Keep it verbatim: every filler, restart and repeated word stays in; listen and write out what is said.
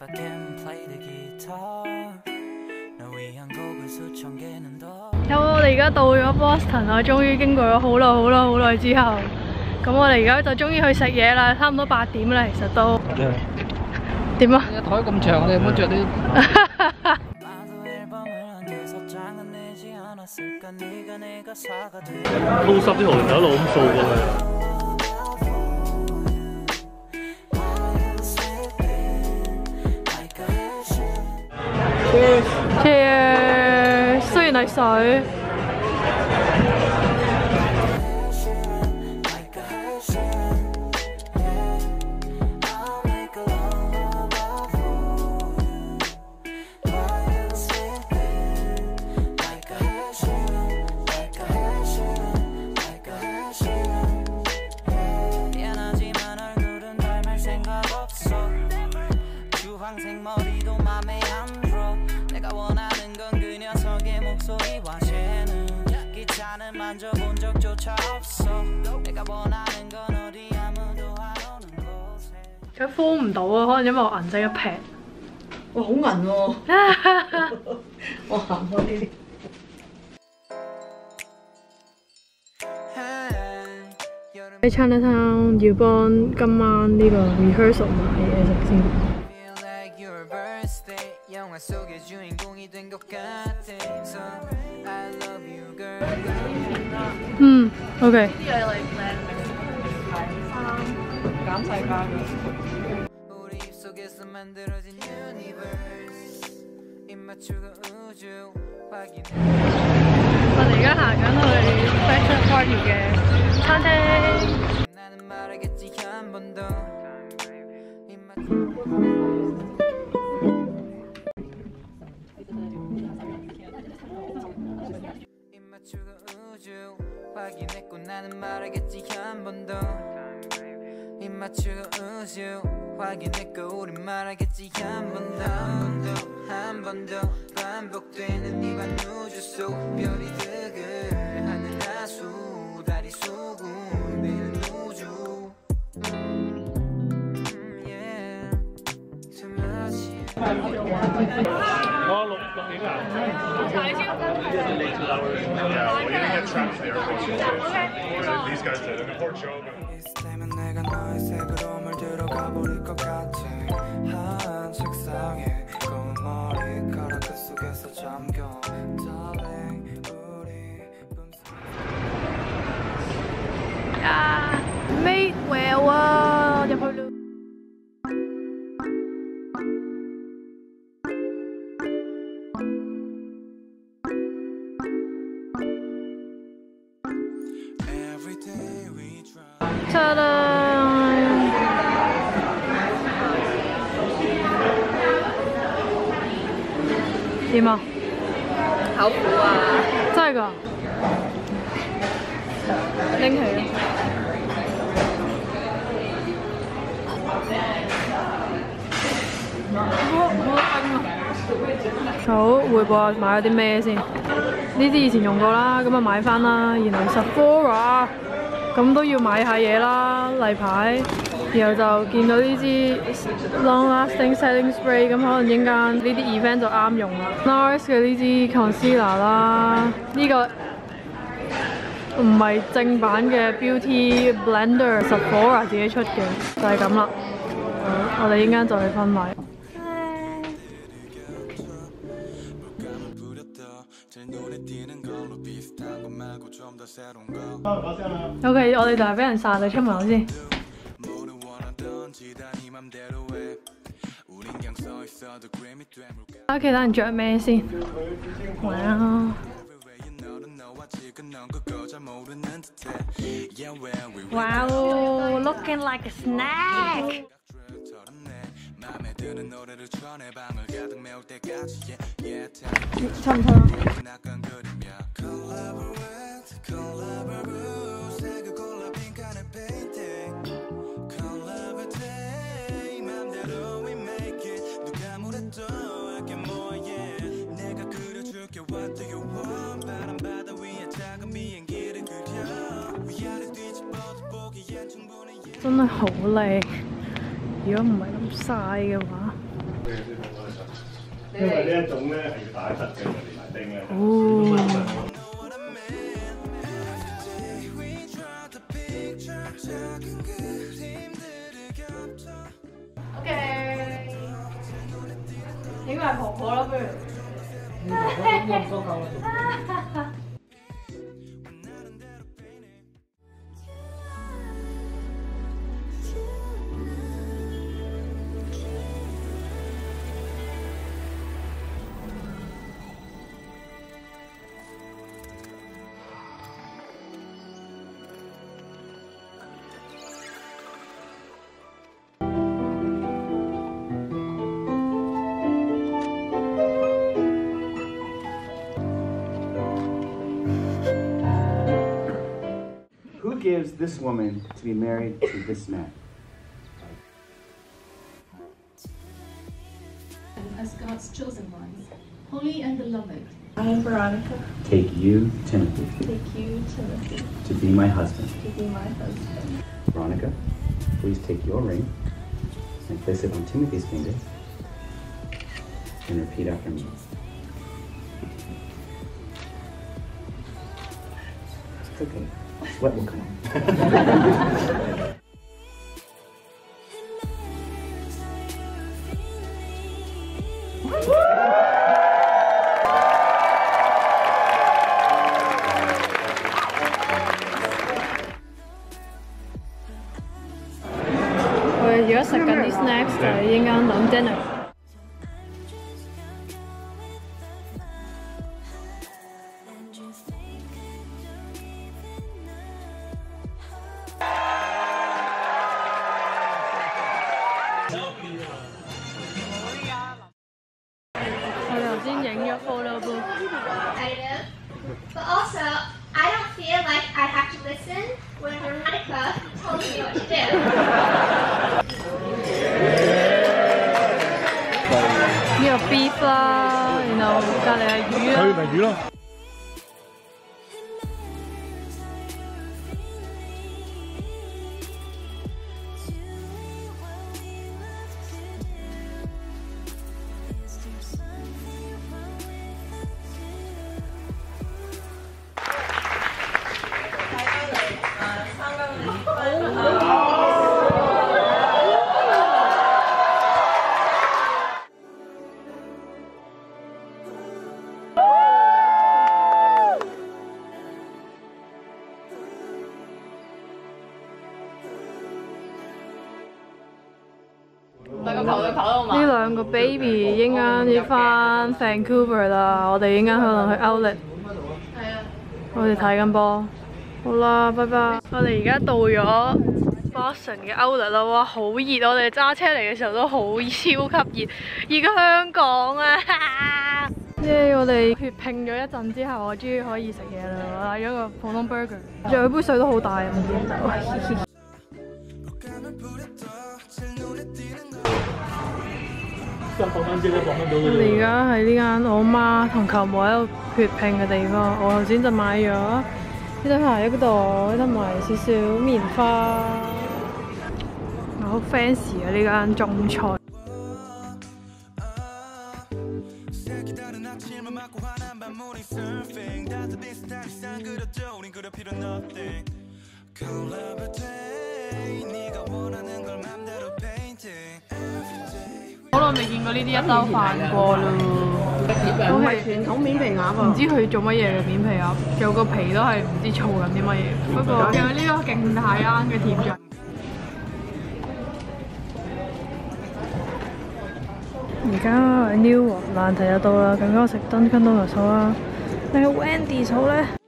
If I can play the guitar,我哋而家到咗 Boston 啦，終於經過咗好耐、好耐、好耐之後，咁我哋而家就終於去食嘢啦，差唔多八點啦，其實都點啊？台咁長，我哋唔好著啲撈濕啲荷蘭豆一路咁掃過去。 Cheers！ 雖然係水，佢敷唔到啊，可能因為我銀仔一撇。哇，好銀喎！我行開啲。 喺 Chinatown 要幫今晚呢個 rehearsal 買嘢食先。嗯 ，OK。減細價嘅。 我哋而家行緊去 fashion party 嘅餐廳。我六六點啊！睇先。啊 ！Mate well 啊，入去啦。 點啊？口苦啊！真係㗎？拎起啦！好，回報買咗啲咩先？呢啲以前用過啦，咁啊買返啦。然後 Sephora 咁都要買下嘢啦，例牌。 然後就見到呢支 long-lasting setting spray， 咁可能陣間呢啲 event 就啱用啦。Nars 嘅呢支 concealer 啦，呢個唔係正版嘅 beauty blender， Sephora 自己出嘅，就係咁啦。我哋陣間就去分買。OK， 我哋就係俾人殺，你出門口先。 睇其他人著咩先？哇！哇 ！Looking like a snack。差唔多。真係好靚，如果唔係咁曬嘅話，因為呢一種咧係要打側嘅，連埋釘咧。哦。O K， 影埋婆婆啦，不如。唔多夠啦。Who gives this woman to be married to this man? As God's chosen ones, holy and beloved. I am Veronica. Take you, Timothy. Take you, Timothy. To be my husband. To be my husband. Veronica, please take your ring and place it on Timothy's finger and repeat after me. It's okay. Sweat will come on. We're just going to snacks that you can on dinner. I do, but also I don't feel like I have to listen when Veronica told me what to do. You know, beef lah, you know, got a yu lah. 佢咪魚咯。 呢兩個 baby 應該要翻 Vancouver 啦，我哋應該可能去 Outlet。係啊。我哋睇緊波。好啦，拜拜。我哋而家到咗 Boston 嘅 Outlet 啦，哇，好熱！我哋揸車嚟嘅時候都好超級熱，熱過香港啊！即係我哋血拼咗一陣之後，我終於可以食嘢啦！我買咗個普通 burger， 仲有杯水都好大啊！我哋而家喺呢間我媽同舅母喺度血拼嘅地方，我頭先就買咗呢對鞋嗰度，同埋少少棉花。我好 fancy 啊！呢間中菜。好耐未見過呢啲一兜飯過咯，唔係傳統面皮鴨啊！唔知佢做乜嘢嘅面皮鴨，仲有個皮都係唔知做緊啲乜嘢。不過仲有呢個勁大啱嘅甜醬，而家 New 蘭提就到啦，咁我食 Dunkin' Donuts 啦，定係 Wendy's 好咧？